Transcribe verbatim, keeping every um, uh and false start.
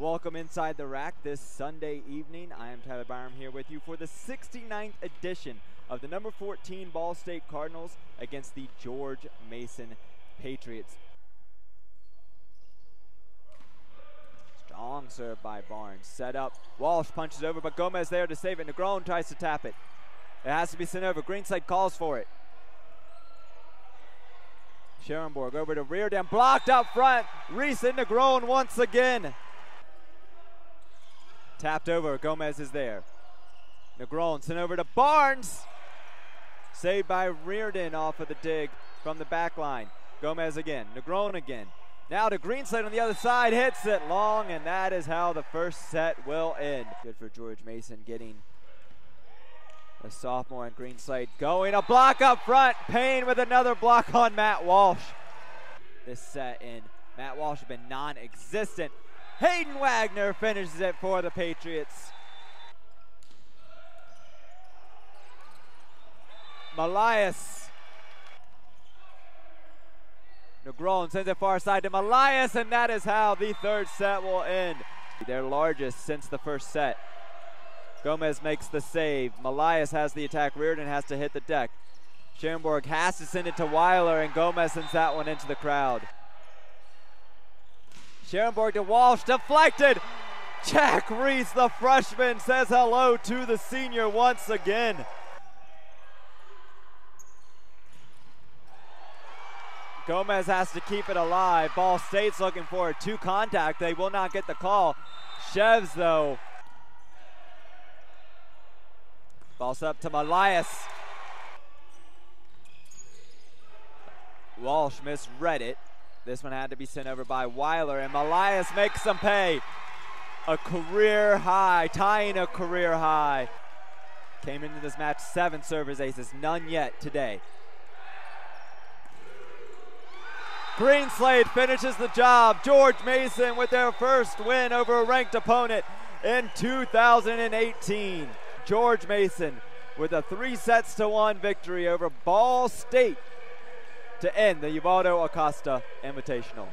Welcome inside the rack this Sunday evening. I am Tyler Byrum here with you for the sixty-ninth edition of the number fourteen Ball State Cardinals against the George Mason Patriots. Strong serve by Barnes, set up. Walsh punches over, but Gomez there to save it. Negron tries to tap it. It has to be sent over. Greenside calls for it. Scharenborg over to Reardon, blocked up front. Reese and Negron once again. Tapped over, Gomez is there. Negron sent over to Barnes. Saved by Reardon off of the dig from the back line. Gomez again, Negron again. Now to Greenside on the other side, hits it long, and that is how the first set will end. Good for George Mason getting the sophomore and Greenside going. A block up front, Payne with another block on Matt Walsh. This set in, Matt Walsh has been non-existent. Hayden Wagner finishes it for the Patriots. Malias. Negron sends it far side to Malias, and that is how the third set will end. Their largest since the first set. Gomez makes the save. Malias has the attack. Reardon has to hit the deck. Scharenborg has to send it to Weiler, and Gomez sends that one into the crowd. Scharenborg to Walsh, deflected. Jack Reese, the freshman, says hello to the senior once again. Gomez has to keep it alive. Ball State's looking for a two contact. They will not get the call. Chevs, though. Ball's up to Malias. Walsh misread it. This one had to be sent over by Weiler, and Malias makes them pay. A career high, tying a career high. Came into this match seven service aces, none yet today. Greenslade finishes the job. George Mason with their first win over a ranked opponent in two thousand eighteen. George Mason with a three sets to one victory over Ball State to end the Uvaldo Acosta Invitational.